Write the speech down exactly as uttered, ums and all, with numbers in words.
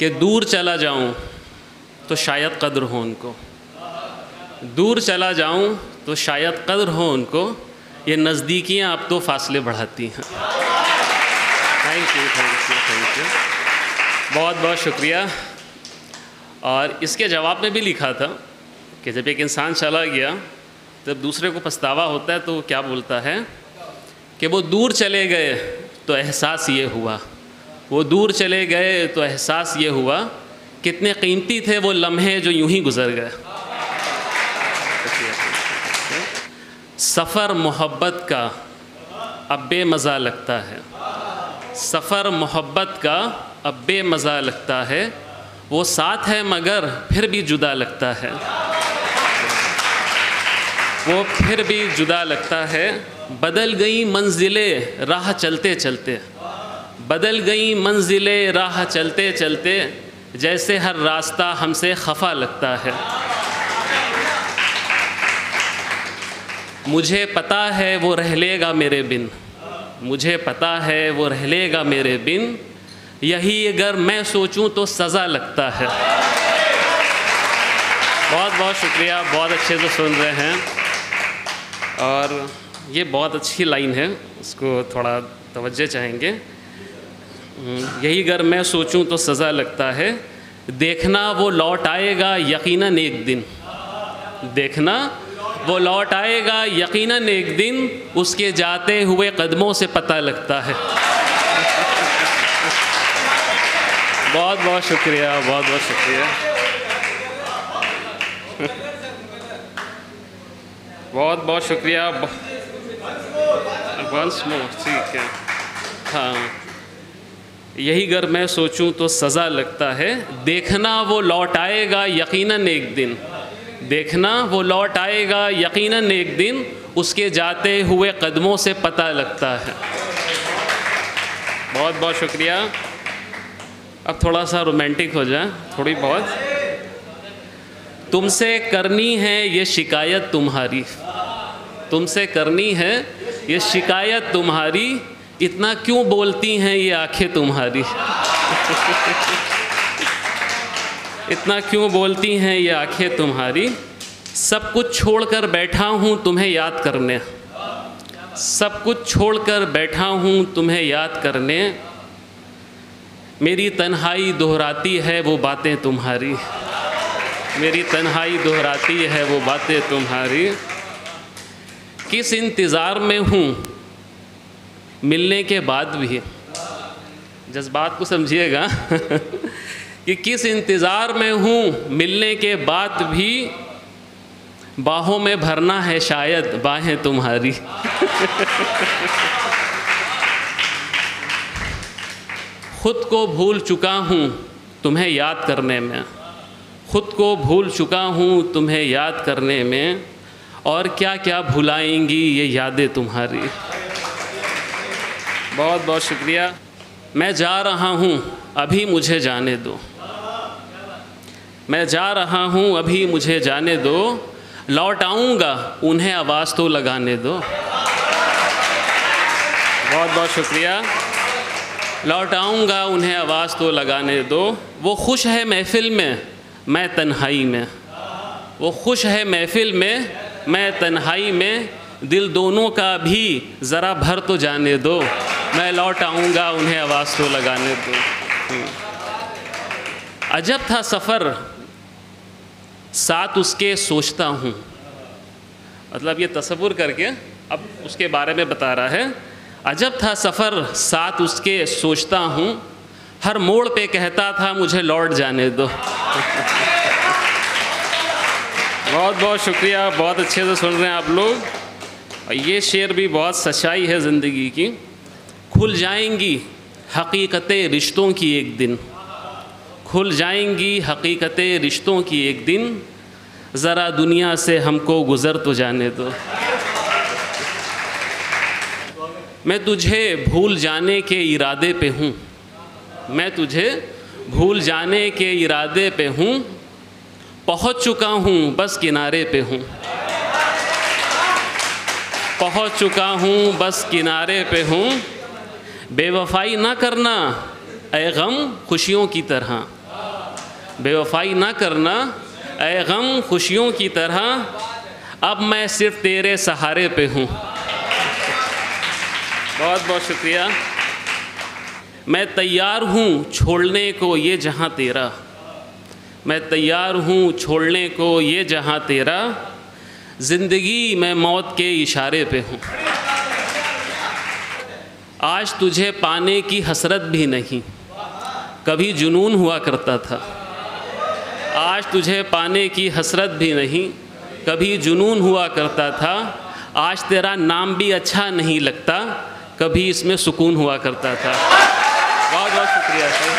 कि दूर चला जाऊं तो शायद कद्र हो उनको, दूर चला जाऊं तो शायद कद्र हो उनको, ये नज़दीकियां आप तो फासले बढ़ाती हैं। Thank you thank you thank you बहुत बहुत शुक्रिया। और इसके जवाब में भी लिखा था कि जब एक इंसान चला गया तब दूसरे को पछतावा होता है तो वो क्या बोलता है कि वो दूर चले गए तो एहसास ये हुआ, वो दूर चले गए तो एहसास ये हुआ कितने कीमती थे वो लम्हे जो यूं ही गुज़र गए। सफ़र मोहब्बत का अब बेमज़ा लगता है, सफ़र मोहब्बत का अब बेमज़ा लगता है, वो साथ है मगर फिर भी जुदा लगता है, वो फिर भी जुदा लगता है। बदल गई मंजिलें राह चलते चलते, बदल गई मंजिलें राह चलते चलते, जैसे हर रास्ता हमसे खफा लगता है। मुझे पता है वो रह लेगा मेरे बिन, मुझे पता है वो रह लेगा मेरे बिन, यही अगर मैं सोचूं तो सज़ा लगता है। बहुत बहुत शुक्रिया, बहुत अच्छे से सुन रहे हैं। और ये बहुत अच्छी लाइन है, इसको थोड़ा तवज्जो चाहेंगे। यही अगर मैं सोचूं तो सज़ा लगता है, देखना वो लौट आएगा यकीनन एक दिन, देखना वो लौट आएगा यकीनन एक दिन, उसके जाते हुए कदमों से पता लगता है। बहुत बहुत शुक्रिया, बहुत बहुत शुक्रिया, बहुत बहुत शुक्रिया। वंस मोर, ठीक है, हाँ, यही अगर मैं सोचूं तो सज़ा लगता है, देखना वो लौट आएगा यकीनन एक दिन, देखना वो लौट आएगा यकीनन एक दिन, उसके जाते हुए कदमों से पता लगता है। बहुत बहुत शुक्रिया। अब थोड़ा सा रोमांटिक हो जाए, थोड़ी बहुत। तुमसे करनी है ये शिकायत तुम्हारी, तुमसे करनी है ये शिकायत तुम्हारी, इतना क्यों बोलती हैं ये आंखें तुम्हारी, इतना क्यों बोलती हैं ये आंखें तुम्हारी, सब कुछ छोड़कर बैठा हूँ तुम्हें याद करने, सब कुछ छोड़कर बैठा हूँ तुम्हें याद करने, मेरी तन्हाई दोहराती है वो बातें तुम्हारी, मेरी तन्हाई दोहराती है वो बातें तुम्हारी, किस इंतज़ार में हूँ मिलने के बाद भी, जज्बात को समझिएगा कि किस इंतज़ार में हूँ मिलने के बाद भी, बाहों में भरना है शायद बाहें तुम्हारी। खुद को भूल चुका हूँ तुम्हें याद करने में, खुद को भूल चुका हूँ तुम्हें याद करने में, और क्या क्या भुलाएंगी ये यादें तुम्हारी। बहुत बहुत शुक्रिया। मैं जा रहा हूँ अभी मुझे जाने दो, मैं जा रहा हूँ अभी मुझे जाने दो, लौट आऊँगा उन्हें आवाज़ तो लगाने दो। बहुत बहुत शुक्रिया। लौट आऊँगा उन्हें आवाज़ तो लगाने दो, वो खुश है महफिल में मैं तन्हाई में, वो खुश है महफिल में मैं तन्हाई में, दिल दोनों का भी ज़रा भर तो जाने दो, मैं लौट आऊँगा उन्हें आवाज़ तो लगाने दो। अजब था सफ़र साथ उसके सोचता हूँ, मतलब ये तसव्वुर करके अब उसके बारे में बता रहा है। अजब था सफ़र साथ उसके सोचता हूँ, हर मोड़ पे कहता था मुझे लौट जाने दो। बहुत बहुत शुक्रिया, बहुत अच्छे से सुन रहे हैं आप लोग। और ये शेर भी बहुत सच्चाई है ज़िंदगी की। खुल जाएंगी हकीकतें रिश्तों की एक दिन, खुल जाएंगी हकीकतें रिश्तों की एक दिन, ज़रा दुनिया से हमको गुज़र तो जाने दो। मैं तुझे भूल जाने के इरादे पे हूँ, मैं तुझे भूल जाने के इरादे पे हूँ, पहुँच चुका हूँ बस किनारे पे हूँ, पहुँच चुका हूँ बस किनारे पे हूँ, बेवफाई ना करना ए गम खुशियों की तरह, बेवफाई ना करना, ऐ गम खुशियों की तरह अब मैं सिर्फ तेरे सहारे पे हूँ। बहुत बहुत शुक्रिया। मैं तैयार हूँ छोड़ने को ये जहाँ तेरा, मैं तैयार हूँ छोड़ने को ये जहाँ तेरा, ज़िंदगी मैं मौत के इशारे पे हूँ। आज तुझे पाने की हसरत भी नहीं, कभी जुनून हुआ करता था। आज तुझे पाने की हसरत भी नहीं, कभी जुनून हुआ करता था। आज तेरा नाम भी अच्छा नहीं लगता, कभी इसमें सुकून हुआ करता था। बहुत बहुत शुक्रिया।